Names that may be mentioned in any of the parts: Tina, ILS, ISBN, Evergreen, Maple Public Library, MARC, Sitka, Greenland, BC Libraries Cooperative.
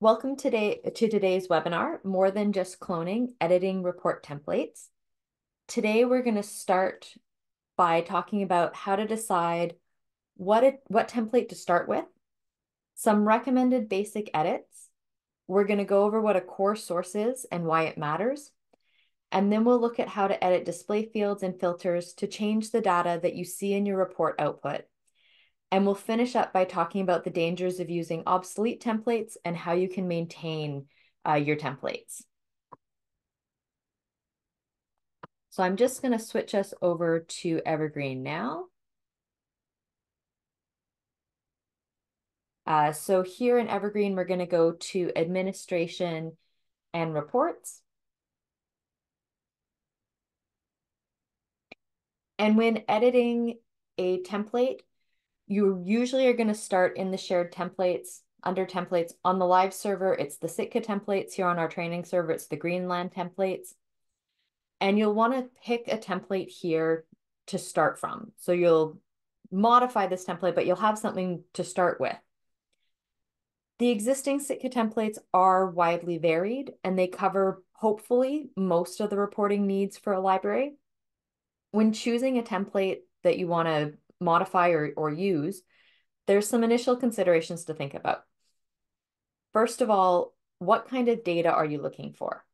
Welcome to today's webinar, More Than Just Cloning, Editing Report Templates. Today, we're going to start by talking about how to decide what template to start with, some recommended basic edits. We're going to go over what a core source is and why it matters. And then we'll look at how to edit display fields and filters to change the data that you see in your report output. And we'll finish up by talking about the dangers of using obsolete templates and how you can maintain your templates. So I'm just going to switch us over to Evergreen now. So here in Evergreen, we're going to go to Administration and Reports. And when editing a template, you usually are going to start in the shared templates, under templates. On the live server, it's the Sitka templates. Here on our training server, it's the Greenland templates. And you'll want to pick a template here to start from. So you'll modify this template, but you'll have something to start with. The existing Sitka templates are widely varied, and they cover, hopefully, most of the reporting needs for a library. When choosing a template that you want to modify or use, there's some initial considerations to think about. First of all, what kind of data are you looking for?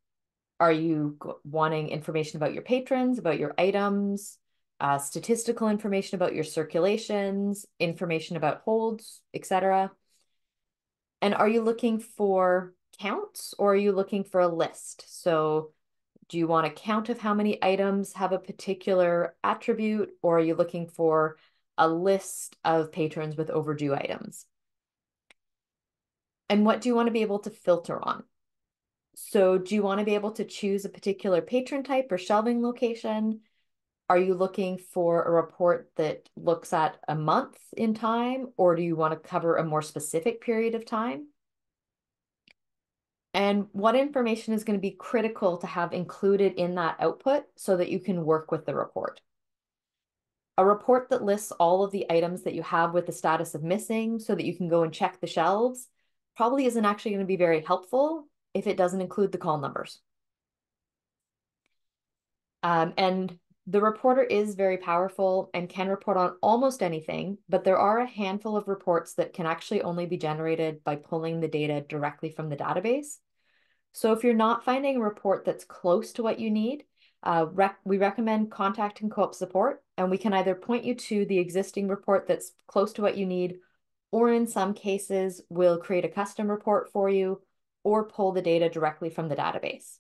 Are you wanting information about your patrons, about your items, statistical information about your circulations, information about holds, etc.? And are you looking for counts, or are you looking for a list? So do you want a count of how many items have a particular attribute, or are you looking for a list of patrons with overdue items? And what do you want to be able to filter on? So do you want to be able to choose a particular patron type or shelving location? Are you looking for a report that looks at a month in time, or do you want to cover a more specific period of time? And what information is going to be critical to have included in that output so that you can work with the report? A report that lists all of the items that you have with the status of missing so that you can go and check the shelves probably isn't actually going to be very helpful if it doesn't include the call numbers. And the reporter is very powerful and can report on almost anything, but there are a handful of reports that can actually only be generated by pulling the data directly from the database. So if you're not finding a report that's close to what you need, we recommend contacting Co-op Support, and we can either point you to the existing report that's close to what you need, or in some cases, we'll create a custom report for you or pull the data directly from the database.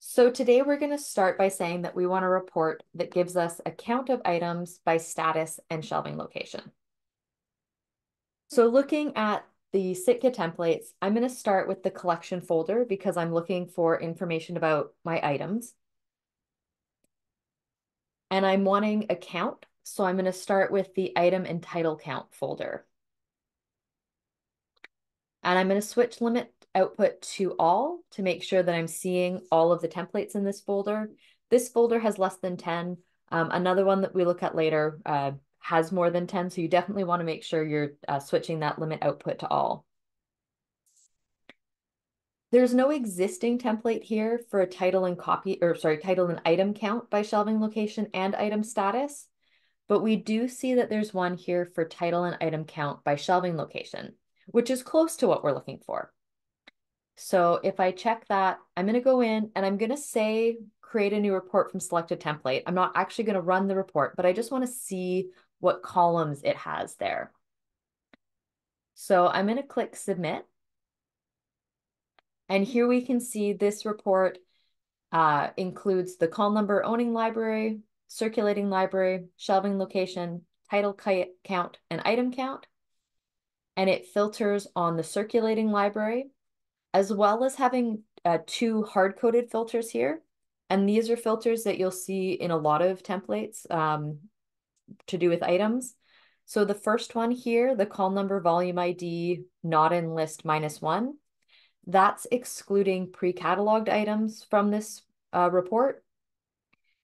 So today we're going to start by saying that we want a report that gives us a count of items by status and shelving location. So looking at the Sitka templates, I'm going to start with the collection folder because I'm looking for information about my items. And I'm wanting a count, so I'm going to start with the item and title count folder. And I'm going to switch limit output to all to make sure that I'm seeing all of the templates in this folder. This folder has less than 10. Another one that we look at later has more than 10, so you definitely want to make sure you're switching that limit output to all. There's no existing template here for a title and item count by shelving location and item status, but we do see that there's one here for title and item count by shelving location, which is close to what we're looking for. So if I check that, I'm going to go in and I'm going to say, create a new report from selected template. I'm not actually going to run the report, but I just want to see what columns it has there. So I'm going to click submit. And here we can see this report includes the call number, owning library, circulating library, shelving location, title count, and item count. And it filters on the circulating library, as well as having two hard-coded filters here. And these are filters that you'll see in a lot of templates to do with items. So the first one here, the call number volume ID, not in list -1, that's excluding pre-cataloged items from this report.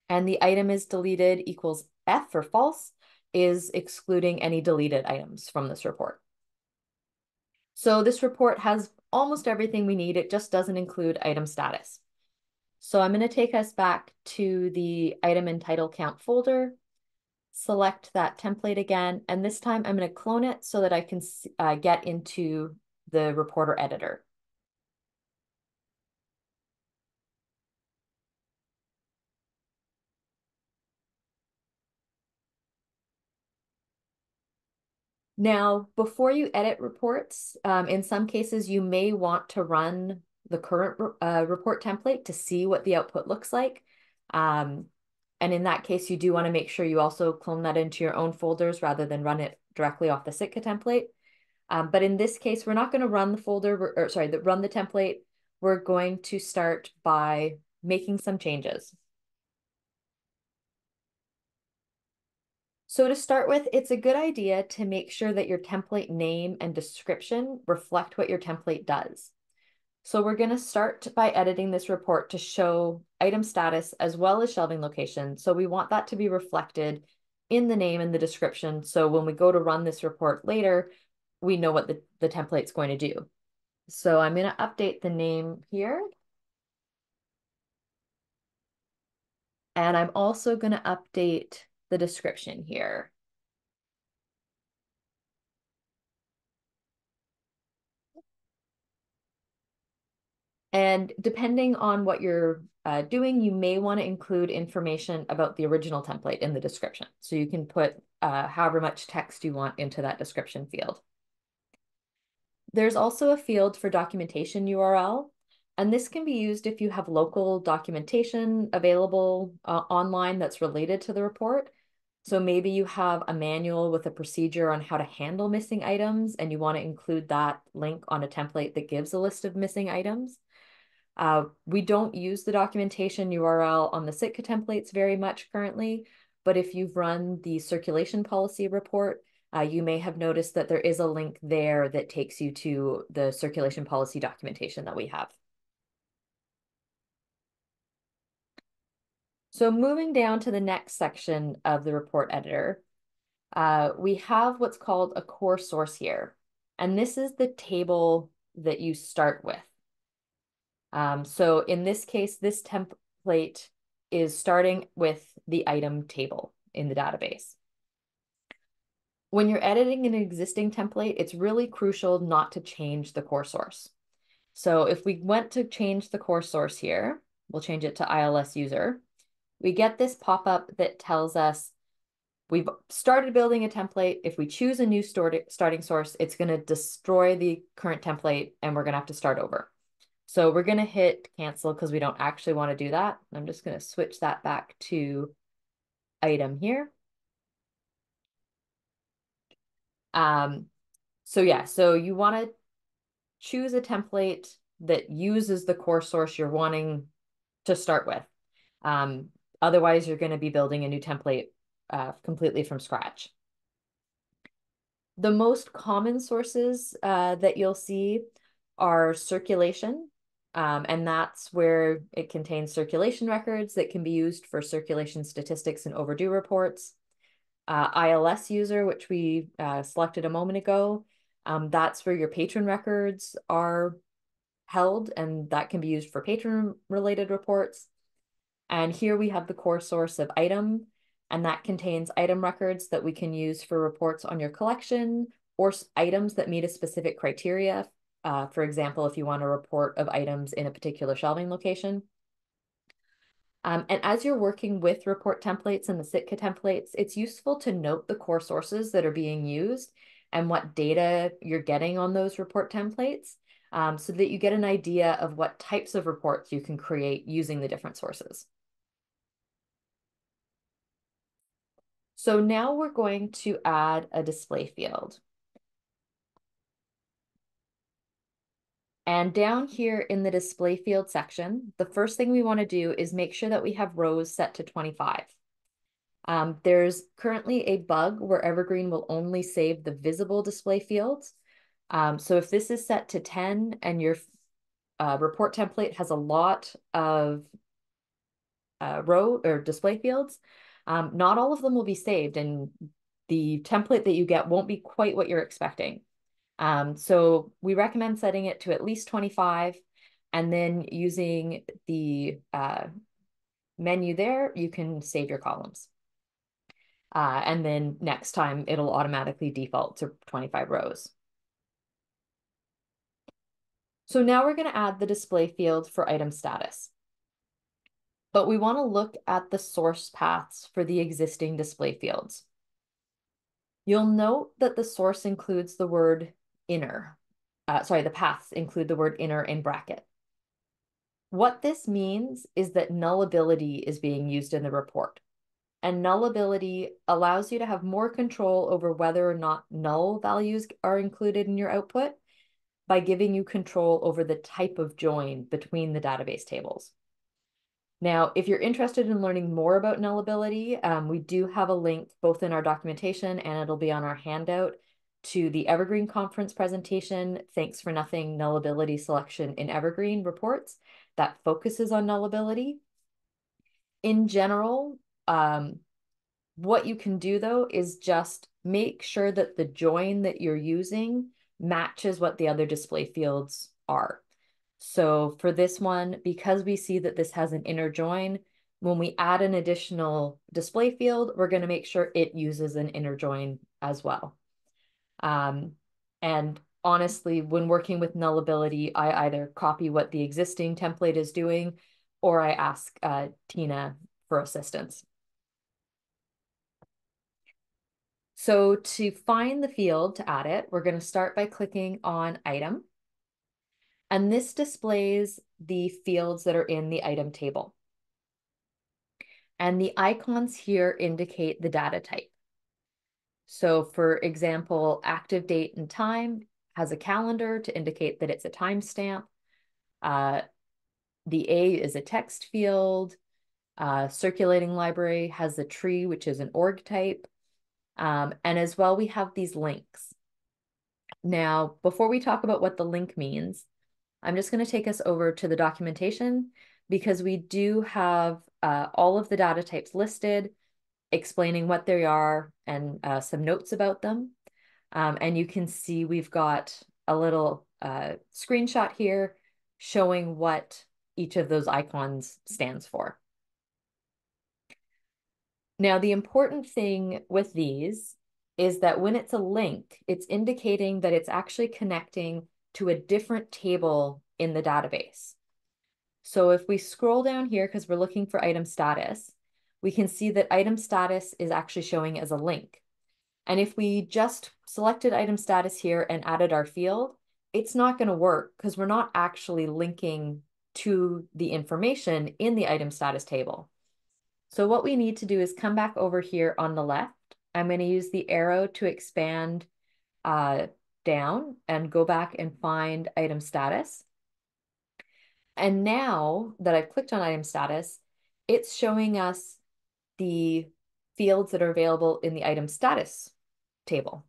And the item is deleted equals F for false is excluding any deleted items from this report. So this report has almost everything we need. It just doesn't include item status. So I'm going to take us back to the item and title count folder, select that template again, and this time I'm going to clone it so that I can get into the reporter editor. Now, before you edit reports, in some cases, you may want to run the current report template to see what the output looks like. And in that case, you do want to make sure you also clone that into your own folders rather than run it directly off the Sitka template. But in this case, we're not going to run the folder, or sorry, run the template. We're going to start by making some changes. So to start with, it's a good idea to make sure that your template name and description reflect what your template does. So we're going to start by editing this report to show item status as well as shelving location. So we want that to be reflected in the name and the description. So when we go to run this report later, we know what the template's going to do. So I'm going to update the name here. And I'm also going to update the description here. And depending on what you're doing, you may want to include information about the original template in the description. So you can put however much text you want into that description field. There's also a field for documentation URL. And this can be used if you have local documentation available online that's related to the report. So maybe you have a manual with a procedure on how to handle missing items, and you want to include that link on a template that gives a list of missing items. We don't use the documentation URL on the Sitka templates very much currently, but if you've run the circulation policy report, you may have noticed that there is a link there that takes you to the circulation policy documentation that we have. So moving down to the next section of the report editor, we have what's called a core source here. And this is the table that you start with. So in this case, this template is starting with the item table in the database. When you're editing an existing template, it's really crucial not to change the core source. So if we went to change the core source here, we'll change it to ILS user. We get this pop-up that tells us we've started building a template. If we choose a new starting source, it's going to destroy the current template and we're going to have to start over. So we're going to hit cancel because we don't actually want to do that. I'm just going to switch that back to item here. So you want to choose a template that uses the core source you're wanting to start with. Otherwise, you're going to be building a new template completely from scratch. The most common sources that you'll see are circulation, and that's where it contains circulation records that can be used for circulation statistics and overdue reports. ILS user, which we selected a moment ago, that's where your patron records are held, and that can be used for patron-related reports. And here we have the core source of item, and that contains item records that we can use for reports on your collection or items that meet a specific criteria. For example, if you want a report of items in a particular shelving location. And as you're working with report templates and the Sitka templates, it's useful to note the core sources that are being used and what data you're getting on those report templates so that you get an idea of what types of reports you can create using the different sources. So now we're going to add a display field. And down here in the display field section, the first thing we want to do is make sure that we have rows set to 25. There's currently a bug where Evergreen will only save the visible display fields. So if this is set to 10 and your report template has a lot of row or display fields, not all of them will be saved, and the template that you get won't be quite what you're expecting. So we recommend setting it to at least 25, and then using the menu there, you can save your columns. And then next time, it'll automatically default to 25 rows. So now we're going to add the display field for item status. But we want to look at the source paths for the existing display fields. You'll note that the source includes the word inner. Sorry, the paths include the word inner in bracket. What this means is that nullability is being used in the report. And nullability allows you to have more control over whether or not null values are included in your output by giving you control over the type of join between the database tables. Now, if you're interested in learning more about nullability, we do have a link both in our documentation and it'll be on our handout to the Evergreen conference presentation, Thanks for Nothing, Nullability Selection in Evergreen Reports, that focuses on nullability. In general, what you can do though is just make sure that the join that you're using matches what the other display fields are. So for this one, because we see that this has an inner join, when we add an additional display field, we're going to make sure it uses an inner join as well. And honestly, when working with nullability, I either copy what the existing template is doing, or I ask Tina for assistance. So to find the field to add it, we're going to start by clicking on item. And this displays the fields that are in the item table. And the icons here indicate the data type. So for example, active date and time has a calendar to indicate that it's a timestamp. The A is a text field. Circulating library has a tree, which is an org type. And as well, we have these links. Now, before we talk about what the link means, I'm just going to take us over to the documentation because we do have all of the data types listed, explaining what they are and some notes about them. And you can see we've got a little screenshot here showing what each of those icons stands for. Now, the important thing with these is that when it's a link, it's indicating that it's actually connecting to a different table in the database. So if we scroll down here, because we're looking for item status, we can see that item status is actually showing as a link. And if we just selected item status here and added our field, it's not going to work because we're not actually linking to the information in the item status table. So what we need to do is come back over here on the left. I'm going to use the arrow to expand down and go back and find item status. And now that I've clicked on item status, it's showing us the fields that are available in the item status table.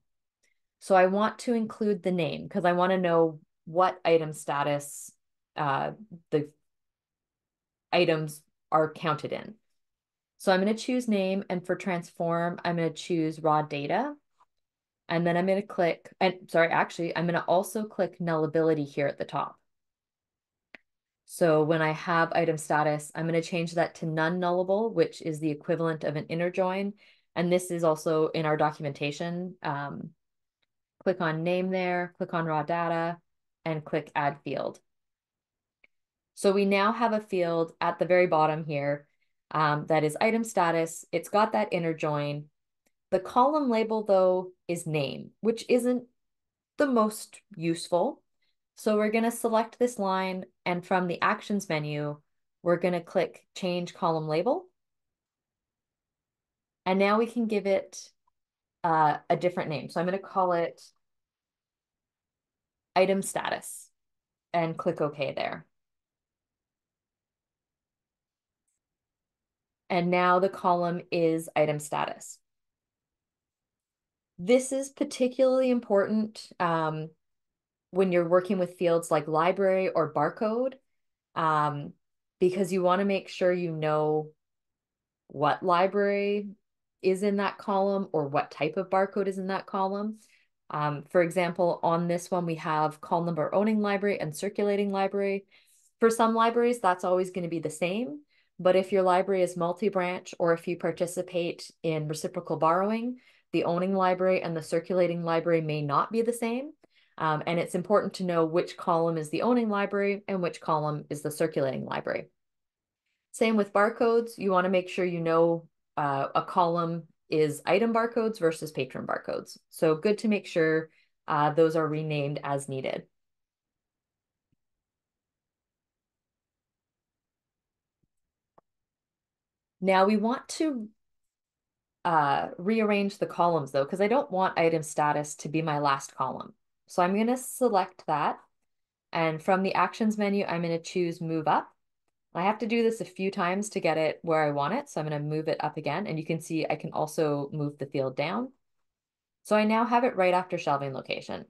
So I want to include the name because I want to know what item status the items are counted in. So I'm going to choose name, and for transform, I'm going to choose raw data. And then I'm going to click, I'm going to also click nullability here at the top. So when I have item status, I'm going to change that to none nullable, which is the equivalent of an inner join. And this is also in our documentation. Click on name there, click on raw data, and click add field. So we now have a field at the very bottom here that is item status. It's got that inner join. The column label, though, is name, which isn't the most useful. So we're going to select this line, and from the Actions menu, we're going to click Change Column Label. And now we can give it a different name. So I'm going to call it Item Status and click OK there. And now the column is Item Status. This is particularly important when you're working with fields like library or barcode, because you want to make sure you know what library is in that column or what type of barcode is in that column. For example, on this one, we have call number owning library and circulating library. For some libraries, that's always going to be the same. But if your library is multi-branch or if you participate in reciprocal borrowing, the owning library and the circulating library may not be the same. And it's important to know which column is the owning library and which column is the circulating library. Same with barcodes. You want to make sure you know a column is item barcodes versus patron barcodes. So good to make sure those are renamed as needed. Now we want to rearrange the columns though, because I don't want item status to be my last column. So I'm going to select that. And from the actions menu, I'm going to choose move up. I have to do this a few times to get it where I want it. So I'm going to move it up again. And you can see I can also move the field down. So I now have it right after shelving location.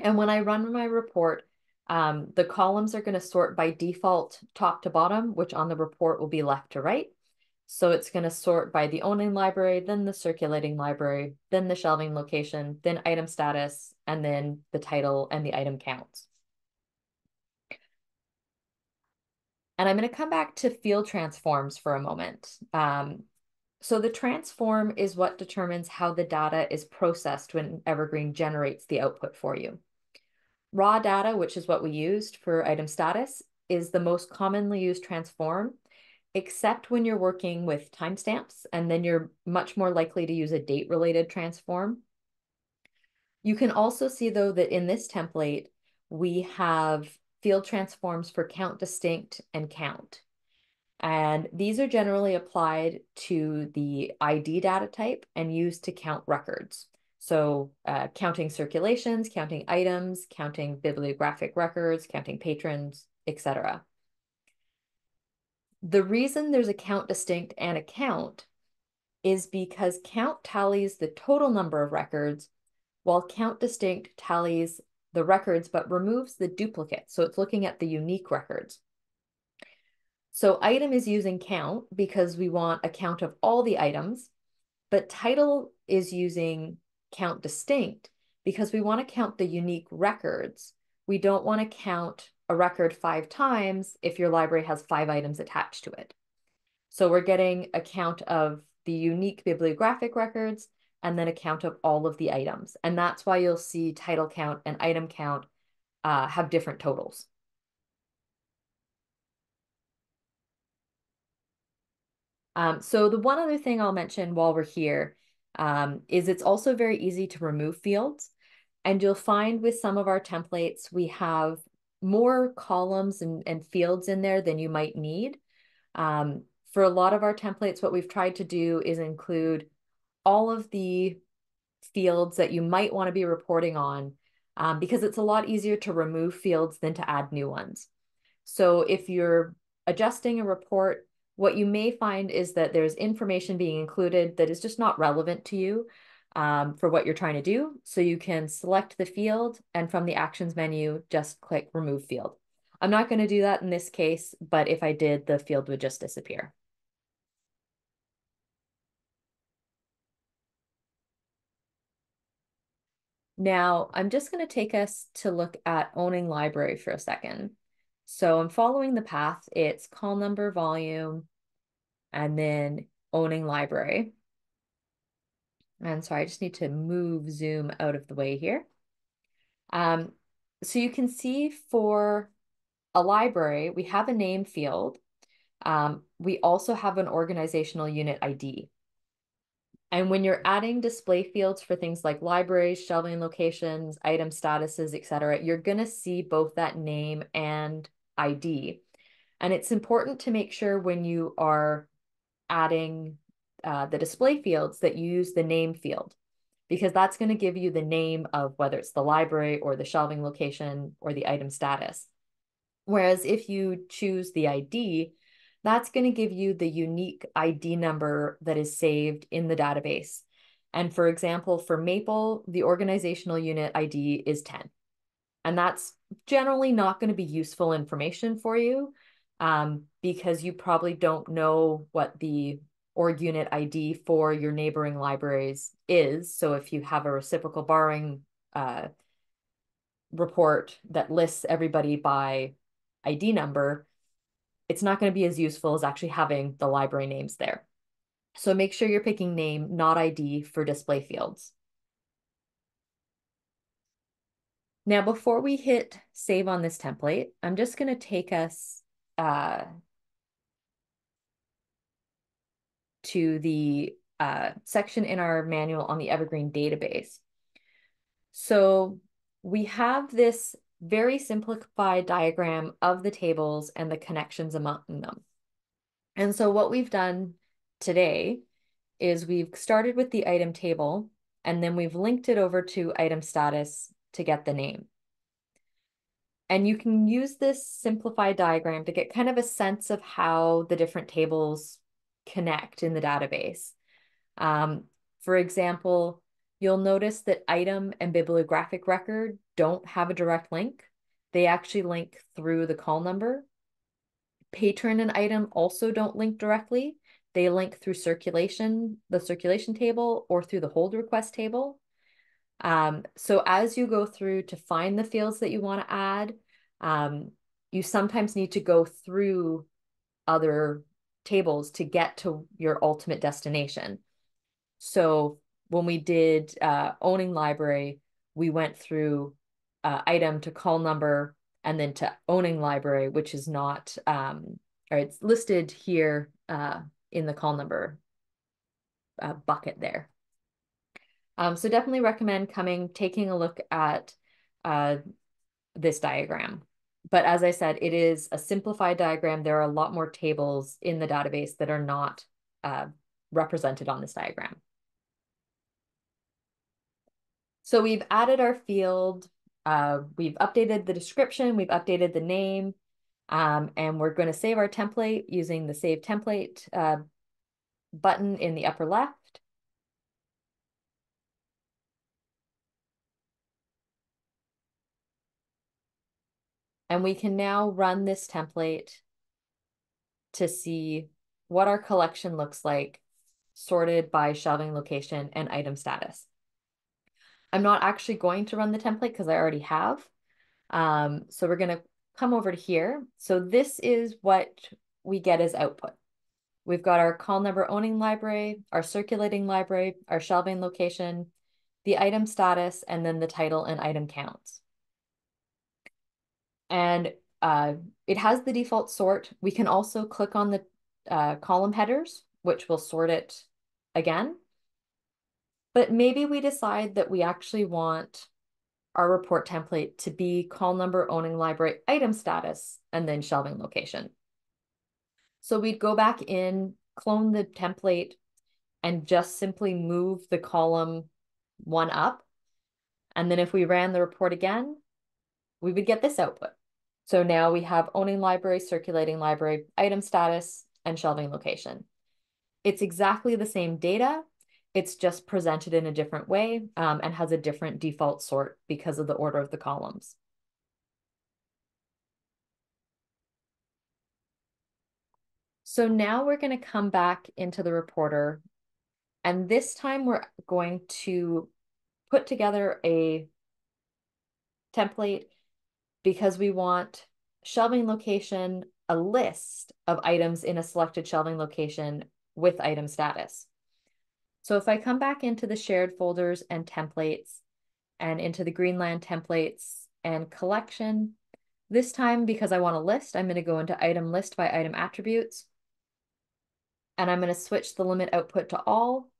And when I run my report, the columns are going to sort by default top to bottom, which on the report will be left to right. So it's going to sort by the owning library, then the circulating library, then the shelving location, then item status, and then the title and the item counts. And I'm going to come back to field transforms for a moment. So the transform is what determines how the data is processed when Evergreen generates the output for you. Raw data, which is what we used for item status, is the most commonly used transform, except when you're working with timestamps, and then you're much more likely to use a date-related transform. You can also see, though, that in this template, we have field transforms for count distinct and count. And these are generally applied to the ID data type and used to count records. So counting circulations, counting items, counting bibliographic records, counting patrons, etc. The reason there's a count distinct and a count is because count tallies the total number of records, while count distinct tallies the records, but removes the duplicate. So it's looking at the unique records. So item is using count because we want a count of all the items, but title is using count distinct because we want to count the unique records. We don't want to count a record 5 times if your library has 5 items attached to it. So we're getting a count of the unique bibliographic records and then a count of all of the items. And that's why you'll see title count and item count have different totals. So the one other thing I'll mention while we're here is it's also very easy to remove fields. And you'll find with some of our templates, we have more columns and fields in there than you might need. For a lot of our templates, what we've tried to do is include all of the fields that you might want to be reporting on because it's a lot easier to remove fields than to add new ones. So if you're adjusting a report, what you may find is that there's information being included that is just not relevant to you for what you're trying to do. So you can select the field and from the actions menu, just click remove field. I'm not going to do that in this case, but if I did, the field would just disappear. Now, I'm just going to take us to look at owning library for a second. So I'm following the path. It's call number, volume, and then owning library. And sorry, I just need to move Zoom out of the way here. So you can see for a library, we have a name field. We also have an organizational unit ID. And when you're adding display fields for things like libraries, shelving locations, item statuses, et cetera, you're going to see both that name and ID. And it's important to make sure when you are adding the display fields that you use the name field, because that's going to give you the name of whether it's the library or the shelving location or the item status. Whereas if you choose the ID, that's going to give you the unique ID number that is saved in the database. And for example, for Maple, the organizational unit ID is 10. And that's generally not going to be useful information for you because you probably don't know what the org unit ID for your neighboring libraries is. So if you have a reciprocal borrowing report that lists everybody by ID number, it's not going to be as useful as actually having the library names there. So make sure you're picking name, not ID, for display fields. Now, before we hit save on this template, I'm just going to take us to the section in our manual on the Evergreen database. So we have this very simplified diagram of the tables and the connections among them. And so what we've done today is we've started with the item table, and then we've linked it over to item status to get the name. And you can use this simplified diagram to get kind of a sense of how the different tables connect in the database. For example, you'll notice that item and bibliographic record don't have a direct link. They actually link through the call number. Patron and item also don't link directly. They link through circulation, the circulation table, or through the hold request table. So as you go through to find the fields that you want to add, you sometimes need to go through other tables to get to your ultimate destination. So when we did owning library, we went through item to call number and then to owning library, which is not, or it's listed here in the call number bucket there. So definitely recommend taking a look at this diagram. But as I said, it is a simplified diagram. There are a lot more tables in the database that are not represented on this diagram. So we've added our field, we've updated the description, we've updated the name, and we're going to save our template using the Save Template button in the upper left. And we can now run this template to see what our collection looks like, sorted by shelving location and item status. I'm not actually going to run the template because I already have. So we're going to come over to here. So this is what we get as output. We've got our call number owning library, our circulating library, our shelving location, the item status, and then the title and item counts. And it has the default sort. We can also click on the column headers, which will sort it again. But maybe we decide that we actually want our report template to be call number, owning library, item status, and then shelving location. So we'd go back in, clone the template, and just simply move the column one up. And then if we ran the report again, we would get this output. So now we have owning library, circulating library, item status, and shelving location. It's exactly the same data. It's just presented in a different way and has a different default sort because of the order of the columns. So now we're going to come back into the reporter, and this time we're going to put together a template because we want shelving location, a list of items in a selected shelving location with item status. So if I come back into the shared folders and templates and into the Greenland templates and collection, this time, because I want a list, I'm going to go into item list by item attributes. And I'm going to switch the limit output to all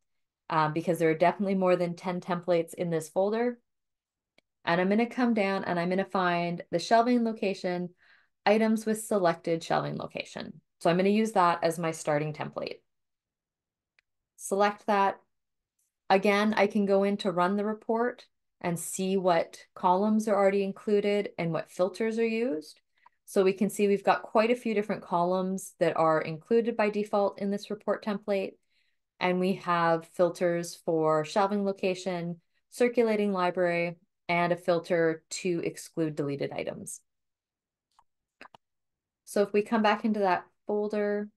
because there are definitely more than 10 templates in this folder. And I'm going to come down and I'm going to find the shelving location, items with selected shelving location. So I'm going to use that as my starting template. Select that. Again, I can go in to run the report and see what columns are already included and what filters are used. So we can see we've got quite a few different columns that are included by default in this report template. And we have filters for shelving location, circulating library, and a filter to exclude deleted items. So if we come back into that folder,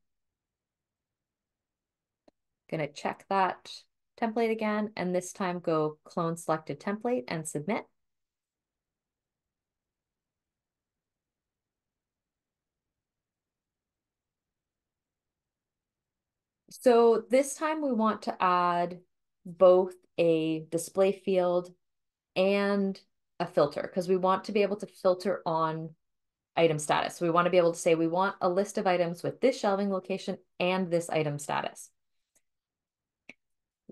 going to check that template again, and this time go clone selected template and submit. So this time we want to add both a display field and a filter, because we want to be able to filter on item status. So we want to be able to say we want a list of items with this shelving location and this item status.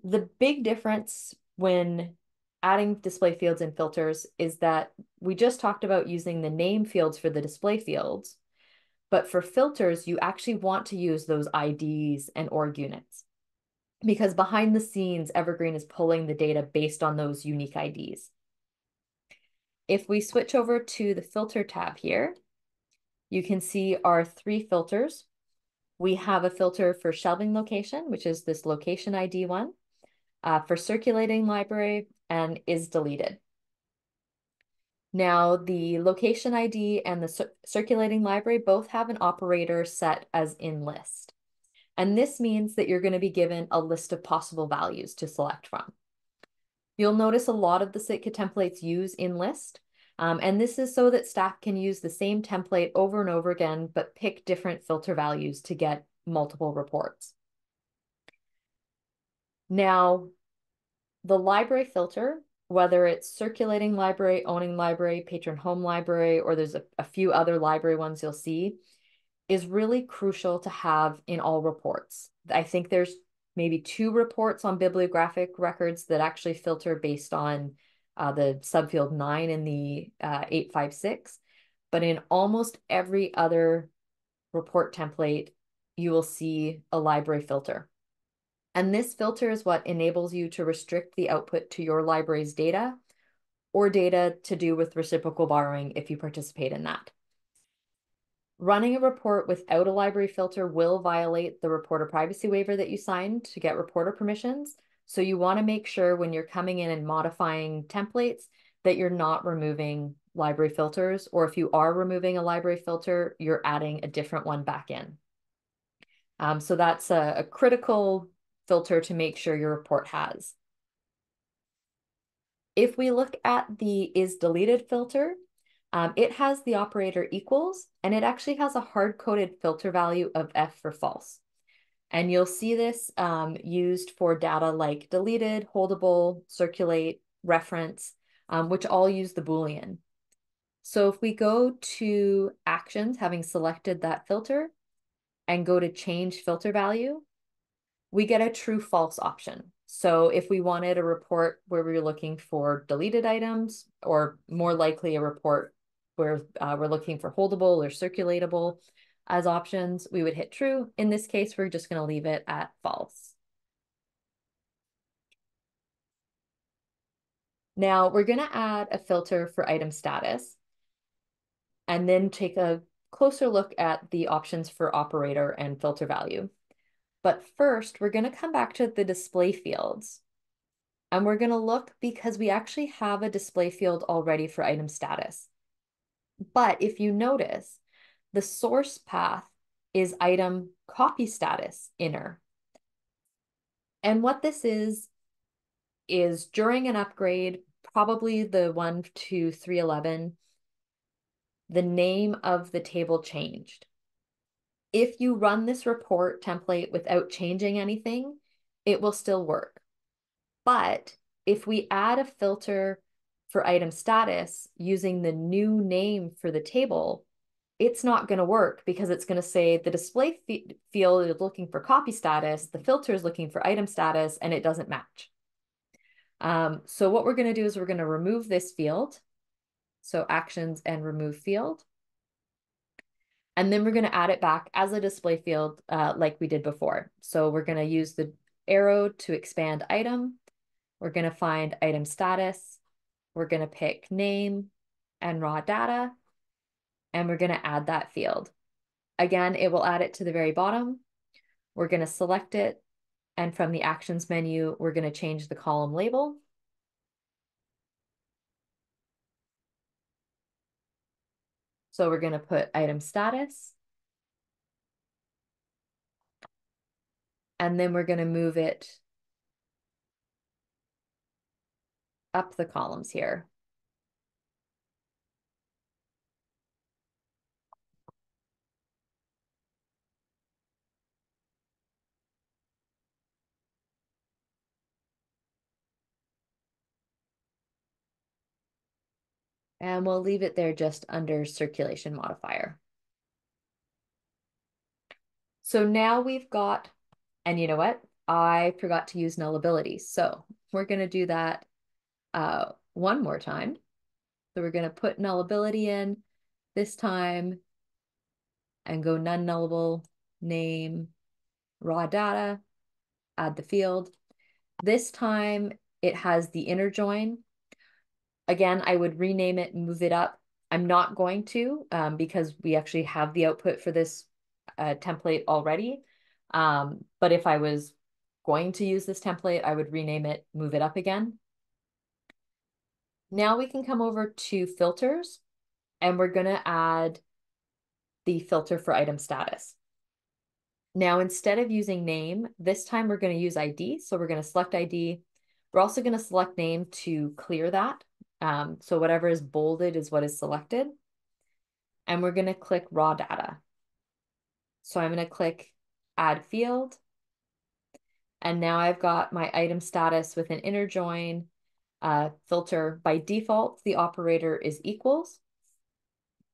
The big difference when adding display fields and filters is that we just talked about using the name fields for the display fields, but for filters, you actually want to use those IDs and org units, because behind the scenes, Evergreen is pulling the data based on those unique IDs. If we switch over to the filter tab here, you can see our three filters. We have a filter for shelving location, which is this location ID one, for circulating library, and is deleted. Now, the location ID and the circulating library both have an operator set as in list. And this means that you're going to be given a list of possible values to select from. You'll notice a lot of the Sitka templates use in list, and this is so that staff can use the same template over and over again, but pick different filter values to get multiple reports. Now, the library filter, whether it's circulating library, owning library, patron home library, or there's a few other library ones you'll see, is really crucial to have in all reports. I think there's maybe two reports on bibliographic records that actually filter based on the subfield 9 in the 856. But in almost every other report template, you will see a library filter. And this filter is what enables you to restrict the output to your library's data or data to do with reciprocal borrowing if you participate in that. Running a report without a library filter will violate the reporter privacy waiver that you signed to get reporter permissions. So you want to make sure when you're coming in and modifying templates that you're not removing library filters, or if you are removing a library filter, you're adding a different one back in. So that's a critical filter to make sure your report has. If we look at the is deleted filter, it has the operator equals, and it actually has a hard-coded filter value of F for false. And you'll see this used for data like deleted, holdable, circulate, reference, which all use the Boolean. So if we go to actions, having selected that filter, and go to change filter value, we get a true false option. So if we wanted a report where we were looking for deleted items, or more likely a report where we're looking for holdable or circulatable as options, we would hit true. In this case, we're just going to leave it at false. Now we're going to add a filter for item status and then take a closer look at the options for operator and filter value. But first, we're going to come back to the display fields, and we're going to look because we actually have a display field already for item status. But if you notice, the source path is item copy status inner. And what this is during an upgrade, probably the 1 to 311, the name of the table changed. If you run this report template without changing anything, it will still work. But if we add a filter for item status using the new name for the table, it's not going to work because it's going to say the display field is looking for copy status, the filter is looking for item status, and it doesn't match. So what we're going to do is we're going to remove this field. So actions and remove field. And then we're going to add it back as a display field like we did before. So we're going to use the arrow to expand item. We're going to find item status. We're going to pick name and raw data. And we're going to add that field. Again, it will add it to the very bottom. We're going to select it. And from the actions menu, we're going to change the column label. So we're going to put item status. And then we're going to move it up the columns here. And we'll leave it there just under circulation modifier. So now we've got, and you know what? I forgot to use nullability. So we're going to do that one more time. So we're going to put nullability in this time and go none nullable, name, raw data, add the field. This time it has the inner join. Again, I would rename it, move it up. I'm not going to because we actually have the output for this template already. But if I was going to use this template, I would rename it, move it up again. Now we can come over to filters and we're gonna add the filter for item status. Now, instead of using name, this time we're gonna use ID. So we're gonna select ID. We're also gonna select name to clear that. So whatever is bolded is what is selected. And we're going to click raw data. So I'm going to click add field. And now I've got my item status with an inner join filter. By default, the operator is equals.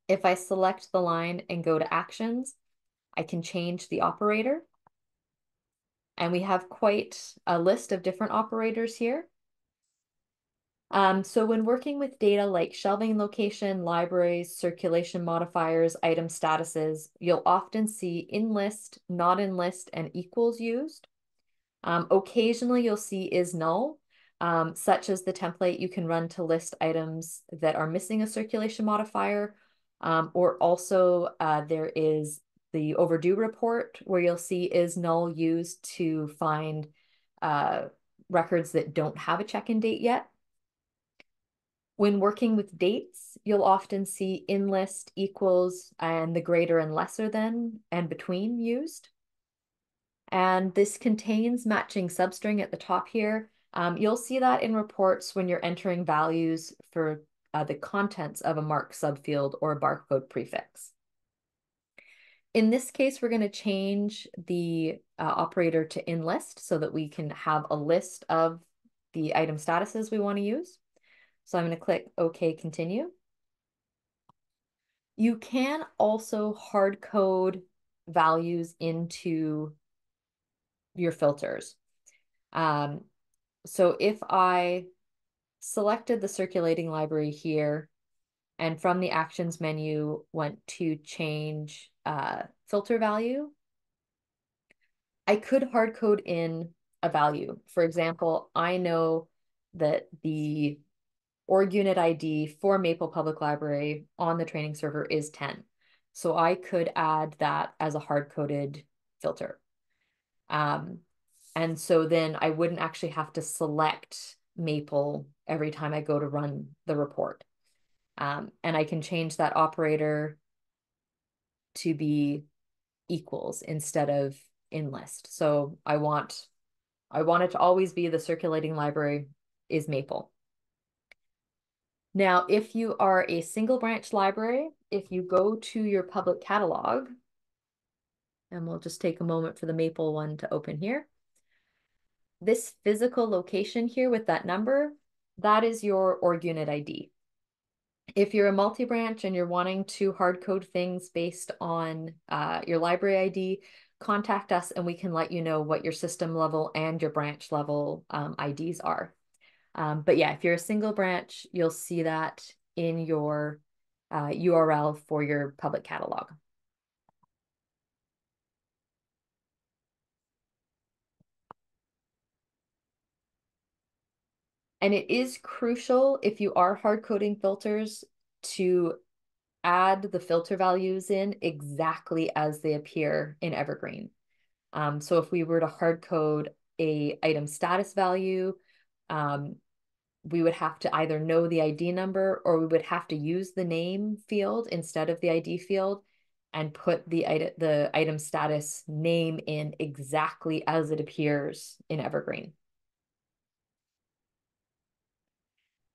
If I select the line and go to actions, I can change the operator. And we have quite a list of different operators here. So when working with data like shelving location, libraries, circulation modifiers, item statuses, you'll often see in list, not in list, and equals used. Occasionally you'll see is null, such as the template you can run to list items that are missing a circulation modifier, or also there is the overdue report where you'll see is null used to find records that don't have a check-in date yet. When working with dates, you'll often see in list, equals, and the greater and lesser than and between used. And this contains matching substring at the top here. You'll see that in reports when you're entering values for the contents of a MARC subfield or a barcode prefix. In this case, we're going to change the operator to in list so that we can have a list of the item statuses we want to use. So I'm going to click OK, continue. You can also hard code values into your filters. So if I selected the circulating library here and from the actions menu went to change filter value, I could hard code in a value. For example, I know that the org unit ID for Maple Public Library on the training server is 10. So I could add that as a hard-coded filter. And so then I wouldn't actually have to select Maple every time I go to run the report. And I can change that operator to be equals instead of in list. So I want it to always be the circulating library is Maple. Now, if you are a single branch library, if you go to your public catalog, and we'll just take a moment for the Maple one to open here, this physical location here with that number, that is your org unit ID. If you're a multi-branch and you're wanting to hard code things based on your library ID, contact us and we can let you know what your system level and your branch level IDs are. But yeah, if you're a single branch, you'll see that in your URL for your public catalog. And it is crucial if you are hard coding filters to add the filter values in exactly as they appear in Evergreen. So if we were to hard code a item status value, we would have to either know the ID number or we would have to use the name field instead of the ID field and put the item status name in exactly as it appears in Evergreen.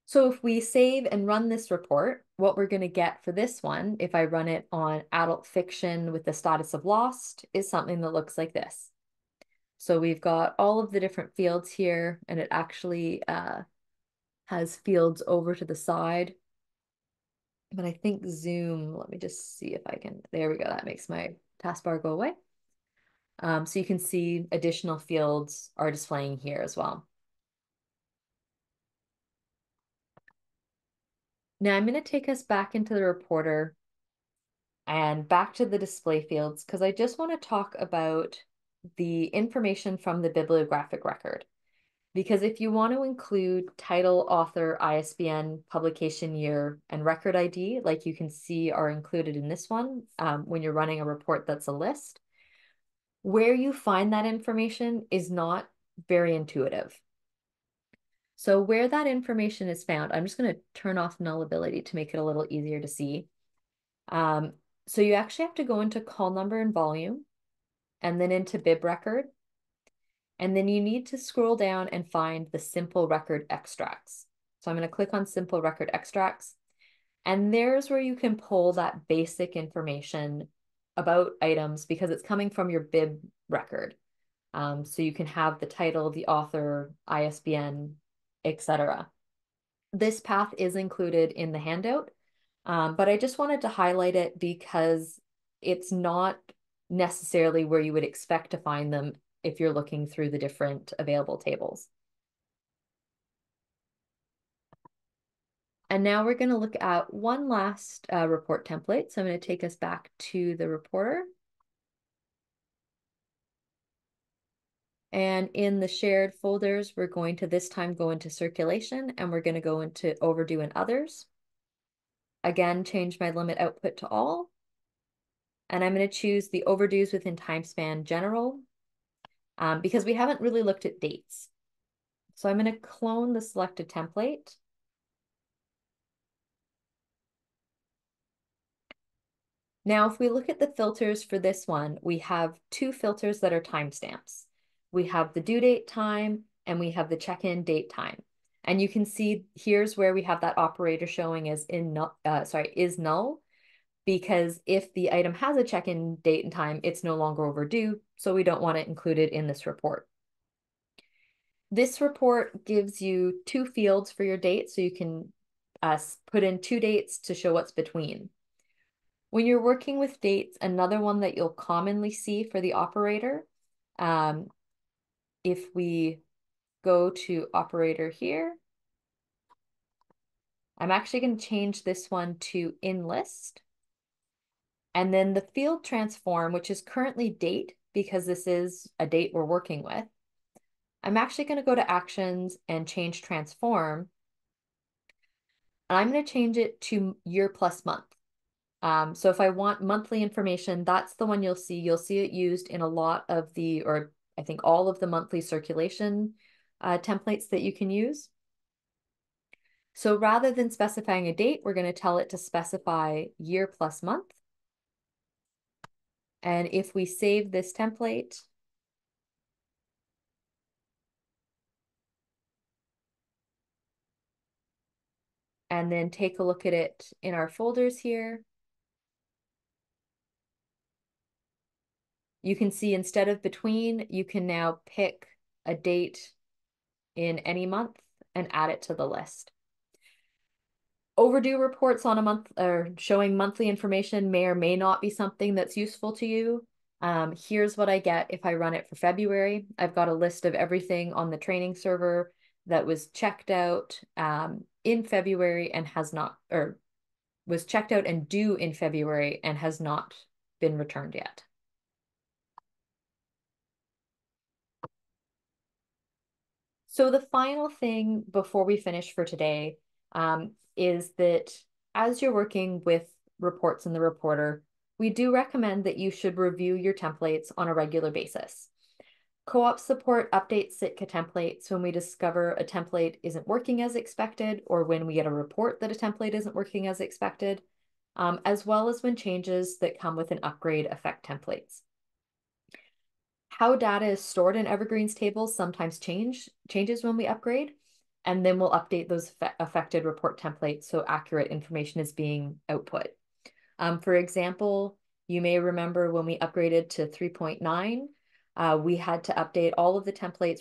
So if we save and run this report, what we're going to get for this one, if I run it on adult fiction with the status of lost, is something that looks like this. So we've got all of the different fields here, and it actually has fields over to the side. But I think Zoom, let me just see if I can, there we go, that makes my taskbar go away. So you can see additional fields are displaying here as well. Now I'm going to take us back into the reporter and back to the display fields, because I just want to talk about the information from the bibliographic record. Because if you want to include title, author, ISBN, publication year, and record ID, like you can see are included in this one when you're running a report that's a list, where you find that information is not very intuitive. So where that information is found, I'm just going to turn off nullability to make it a little easier to see. So you actually have to go into call number and volume, and then into bib record. And then you need to scroll down and find the simple record extracts. So I'm going to click on simple record extracts. And there's where you can pull that basic information about items, because it's coming from your bib record. So you can have the title, the author, ISBN, etc. This path is included in the handout, but I just wanted to highlight it because it's not necessarily where you would expect to find them if you're looking through the different available tables. And now we're going to look at one last report template. So I'm going to take us back to the reporter. And in the shared folders, we're going to this time go into circulation, and we're going to go into overdue and others. Again, change my limit output to all. And I'm going to choose the overdues within time span general, because we haven't really looked at dates. So I'm going to clone the selected template. Now, if we look at the filters for this one, we have two filters that are timestamps. We have the due date time, and we have the check-in date time. And you can see here's where we have that operator showing as is null, because if the item has a check-in date and time, it's no longer overdue, so we don't want it included in this report. This report gives you two fields for your date, so you can put in two dates to show what's between. When you're working with dates, another one that you'll commonly see for the operator, if we go to operator here, I'm actually going to change this one to in list. And then the field transform, which is currently date, because this is a date we're working with, I'm actually going to go to actions and change transform. And I'm going to change it to year plus month. So if I want monthly information, that's the one you'll see. You'll see it used in a lot of the, or I think all of the monthly circulation templates that you can use. So rather than specifying a date, we're going to tell it to specify year plus month. And if we save this template, and then take a look at it in our folders here, you can see instead of between, you can now pick a date in any month and add it to the list. Overdue reports on a month or showing monthly information may or may not be something that's useful to you. Here's what I get if I run it for February. I've got a list of everything on the training server that was checked out in February and has not, or was checked out and due in February and has not been returned yet. So the final thing before we finish for today is that as you're working with reports in the reporter, we do recommend that you should review your templates on a regular basis. Co-op support updates Sitka templates when we discover a template isn't working as expected, or when we get a report that a template isn't working as expected, as well as when changes that come with an upgrade affect templates. How data is stored in Evergreen's tables sometimes changes when we upgrade, and then we'll update those affected report templates so accurate information is being output. For example, you may remember when we upgraded to 3.9, we had to update all of the templates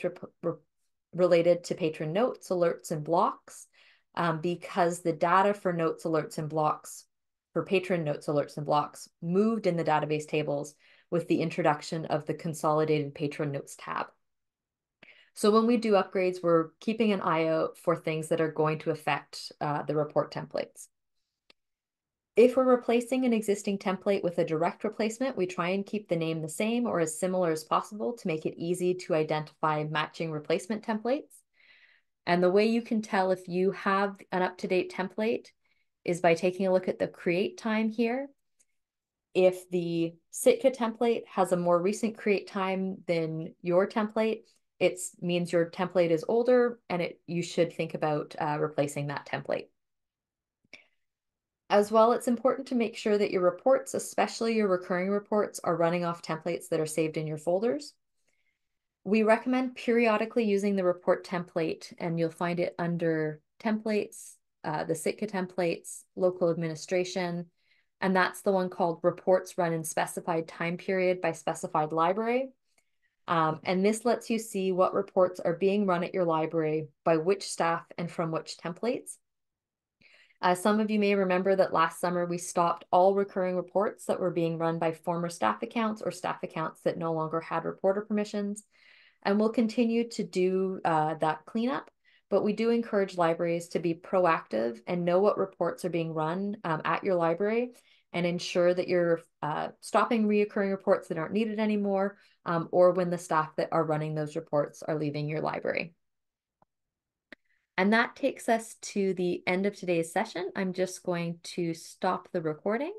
related to patron notes, alerts, and blocks, because the data for notes, alerts, and blocks, for patron notes, alerts, and blocks moved in the database tables with the introduction of the consolidated patron notes tab. So when we do upgrades, we're keeping an eye out for things that are going to affect the report templates. If we're replacing an existing template with a direct replacement, we try and keep the name the same or as similar as possible to make it easy to identify matching replacement templates. And the way you can tell if you have an up-to-date template is by taking a look at the create time here. If the Sitka template has a more recent create time than your template, it means your template is older and you should think about replacing that template. As well, it's important to make sure that your reports, especially your recurring reports, are running off templates that are saved in your folders. We recommend periodically using the report template, and you'll find it under templates, the Sitka templates, local administration, and that's the one called reports run in specified time period by specified library. And this lets you see what reports are being run at your library by which staff and from which templates. Some of you may remember that last summer we stopped all recurring reports that were being run by former staff accounts or staff accounts that no longer had reporter permissions. And we'll continue to do that cleanup, but we do encourage libraries to be proactive and know what reports are being run at your library and ensure that you're stopping reoccurring reports that aren't needed anymore or when the staff that are running those reports are leaving your library. And that takes us to the end of today's session. I'm just going to stop the recording.